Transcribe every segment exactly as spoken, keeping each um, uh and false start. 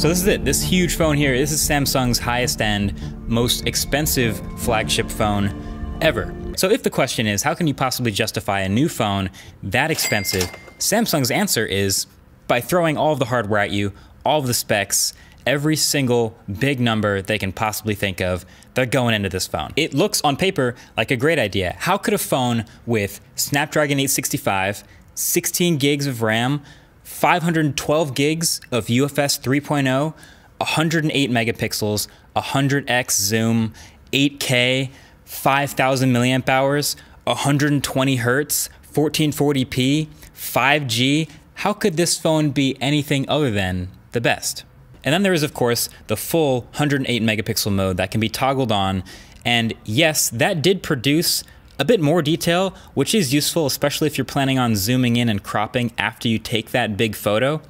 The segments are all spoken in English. So this is it, this huge phone here, this is Samsung's highest end, most expensive flagship phone ever. So if the question is, how can you possibly justify a new phone that expensive? Samsung's answer is by throwing all of the hardware at you, all of the specs, every single big number they can possibly think of, they're going into this phone. It looks on paper like a great idea. How could a phone with Snapdragon eight sixty-five, sixteen gigs of RAM, five hundred twelve gigs of U F S three point oh, one hundred eight megapixels, one hundred X zoom, eight K, five thousand milliamp hours, one hundred twenty hertz, fourteen forty p, five G, how could this phone be anything other than the best? And then there is, of course, the full one hundred eight megapixel mode that can be toggled on. And yes, that did produce a bit more detail, which is useful, especially if you're planning on zooming in and cropping after you take that big photo.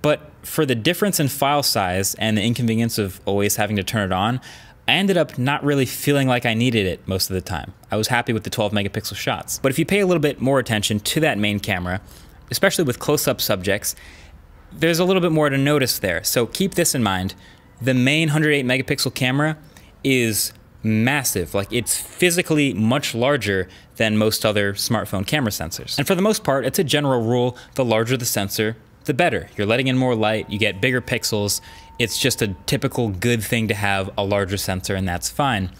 But for the difference in file size and the inconvenience of always having to turn it on, I ended up not really feeling like I needed it most of the time. I was happy with the twelve megapixel shots. But if you pay a little bit more attention to that main camera, especially with close-up subjects, there's a little bit more to notice there. So keep this in mind. The main one hundred eight megapixel camera is massive. Like, it's physically much larger than most other smartphone camera sensors. And for the most part, it's a general rule, the larger the sensor, the better. You're letting in more light, you get bigger pixels. It's just a typical good thing to have a larger sensor, and that's fine.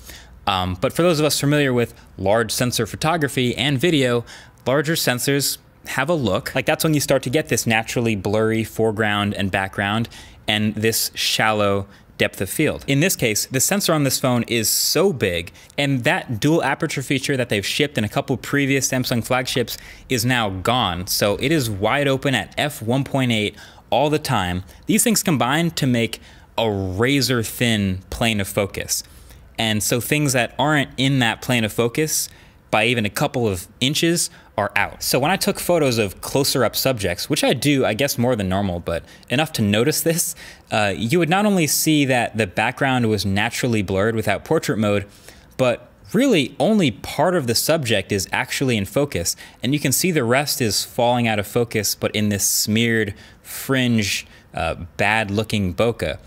Um, but for those of us familiar with large sensor photography and video, larger sensors have a look. Like, that's when you start to get this naturally blurry foreground and background and this shallow depth of field. In this case, the sensor on this phone is so big, and that dual aperture feature that they've shipped in a couple previous Samsung flagships is now gone. So it is wide open at f one point eight all the time. These things combine to make a razor thin plane of focus. And so things that aren't in that plane of focus by even a couple of inches are out. So when I took photos of closer up subjects, which I do, I guess more than normal, but enough to notice this, uh, you would not only see that the background was naturally blurred without portrait mode, but really only part of the subject is actually in focus. And you can see the rest is falling out of focus, but in this smeared fringe, uh, bad looking bokeh.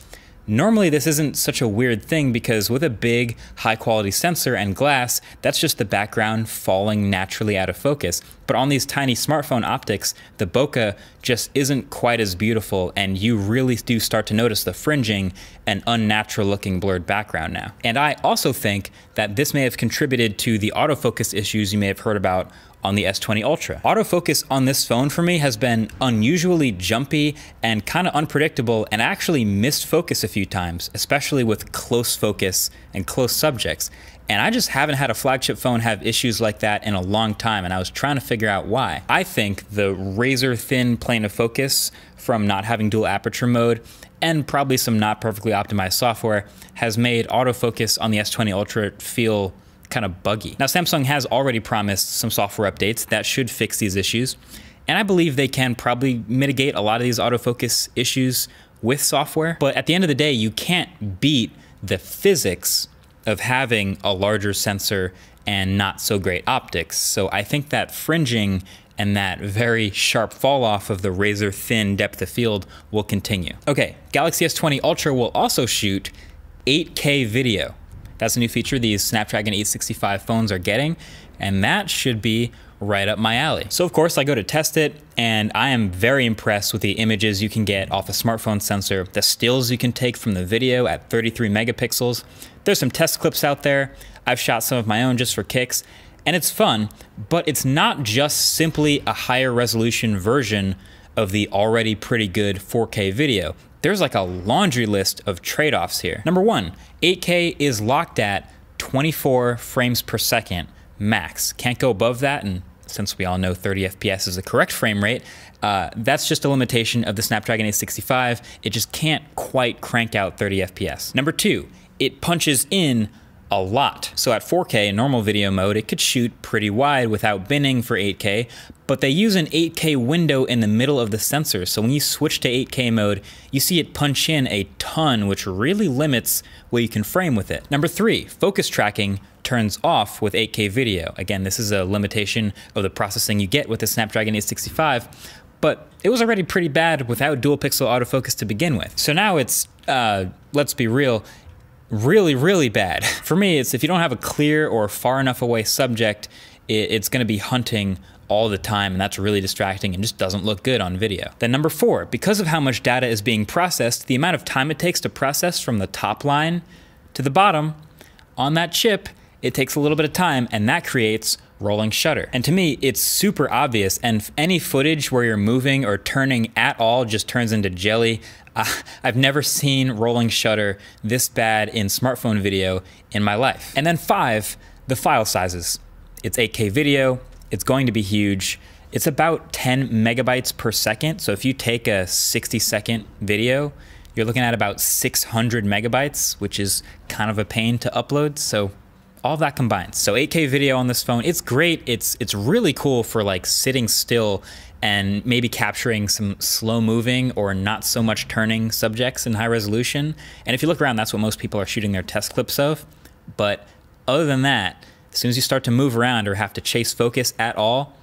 Normally, this isn't such a weird thing because with a big, high-quality sensor and glass, that's just the background falling naturally out of focus. But on these tiny smartphone optics, the bokeh just isn't quite as beautiful, and you really do start to notice the fringing and unnatural-looking blurred background now. And I also think that this may have contributed to the autofocus issues you may have heard about on the S twenty Ultra. Autofocus on this phone for me has been unusually jumpy and kind of unpredictable, and I actually missed focus a few times, especially with close focus and close subjects. And I just haven't had a flagship phone have issues like that in a long time, and I was trying to figure out why. I think the razor thin plane of focus from not having dual aperture mode and probably some not perfectly optimized software has made autofocus on the S twenty Ultra feel kind of buggy. Now, Samsung has already promised some software updates that should fix these issues, and I believe they can probably mitigate a lot of these autofocus issues with software. But at the end of the day, you can't beat the physics of having a larger sensor and not so great optics. So I think that fringing and that very sharp fall off of the razor thin depth of field will continue. Okay, Galaxy S twenty Ultra will also shoot eight K video. That's a new feature these Snapdragon eight sixty-five phones are getting, and that should be right up my alley. So of course I go to test it, and I am very impressed with the images you can get off a smartphone sensor, the stills you can take from the video at thirty-three megapixels. There's some test clips out there. I've shot some of my own just for kicks, and it's fun, but it's not just simply a higher resolution version of the already pretty good four K video. There's like a laundry list of trade-offs here. Number one, eight K is locked at twenty-four frames per second max. Can't go above that, and since we all know thirty F P S is the correct frame rate, uh, that's just a limitation of the Snapdragon eight sixty-five. It just can't quite crank out thirty F P S. Number two, it punches in a lot. So at four K in normal video mode, it could shoot pretty wide without binning for eight K, but they use an eight K window in the middle of the sensor. So when you switch to eight K mode, you see it punch in a ton, which really limits what you can frame with it. Number three, focus tracking turns off with eight K video. Again, this is a limitation of the processing you get with the Snapdragon eight sixty-five, but it was already pretty bad without dual pixel autofocus to begin with. So now it's, uh, let's be real, really, really bad. For me, it's if you don't have a clear or far enough away subject, it, it's gonna be hunting all the time, and that's really distracting and just doesn't look good on video. Then number four, because of how much data is being processed, the amount of time it takes to process from the top line to the bottom on that chip, it takes a little bit of time, and that creates rolling shutter. And to me, it's super obvious, and any footage where you're moving or turning at all just turns into jelly. Uh, I've never seen rolling shutter this bad in smartphone video in my life. And then five, the file sizes. It's eight K video, it's going to be huge. It's about ten megabytes per second. So if you take a sixty second video, you're looking at about six hundred megabytes, which is kind of a pain to upload. So all that combined. So eight K video on this phone, it's great. It's it's really cool for like sitting still and maybe capturing some slow moving or not so much turning subjects in high resolution. And if you look around, that's what most people are shooting their test clips of. But other than that, as soon as you start to move around or have to chase focus at all,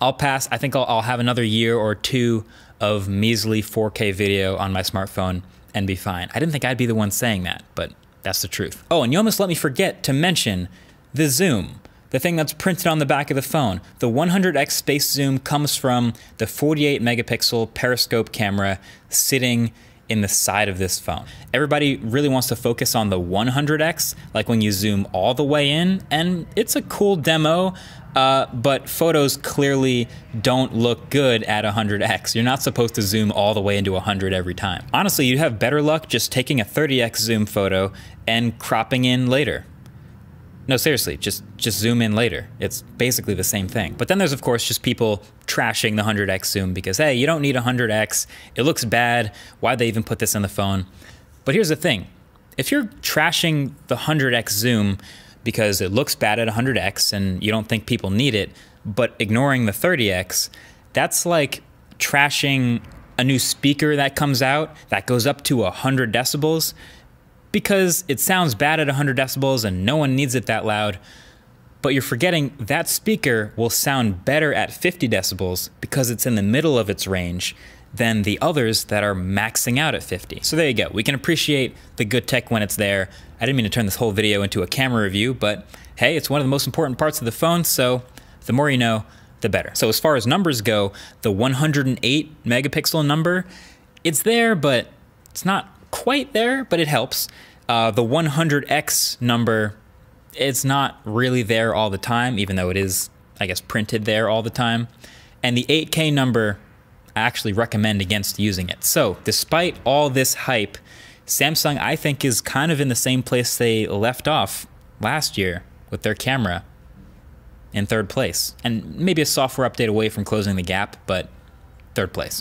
I'll pass. I think I'll, I'll have another year or two of measly four K video on my smartphone and be fine. I didn't think I'd be the one saying that, but that's the truth. Oh, and you almost let me forget to mention the zoom, the thing that's printed on the back of the phone. The one hundred X space zoom comes from the forty-eight megapixel periscope camera sitting in the side of this phone. Everybody really wants to focus on the one hundred X, like when you zoom all the way in, and it's a cool demo, uh, but photos clearly don't look good at one hundred X. You're not supposed to zoom all the way into one hundred every time. Honestly, you'd have better luck just taking a thirty X zoom photo and cropping in later. No, seriously, just, just zoom in later. It's basically the same thing. But then there's, of course, just people trashing the one hundred X zoom because, hey, you don't need one hundred X. It looks bad. Why'd they even put this in the phone? But here's the thing. If you're trashing the one hundred X zoom because it looks bad at one hundred X and you don't think people need it, but ignoring the thirty X, that's like trashing a new speaker that comes out that goes up to one hundred decibels. Because it sounds bad at one hundred decibels and no one needs it that loud, but you're forgetting that speaker will sound better at fifty decibels because it's in the middle of its range than the others that are maxing out at fifty. So there you go. We can appreciate the good tech when it's there. I didn't mean to turn this whole video into a camera review, but hey, it's one of the most important parts of the phone, so the more you know, the better. So as far as numbers go, the one hundred eight megapixel number, it's there, but it's not quite there, but it helps. Uh, the one hundred X number, it's not really there all the time, even though it is, I guess, printed there all the time. And the eight K number, I actually recommend against using it. So despite all this hype, Samsung, I think, is kind of in the same place they left off last year with their camera in third place. And maybe a software update away from closing the gap, but third place.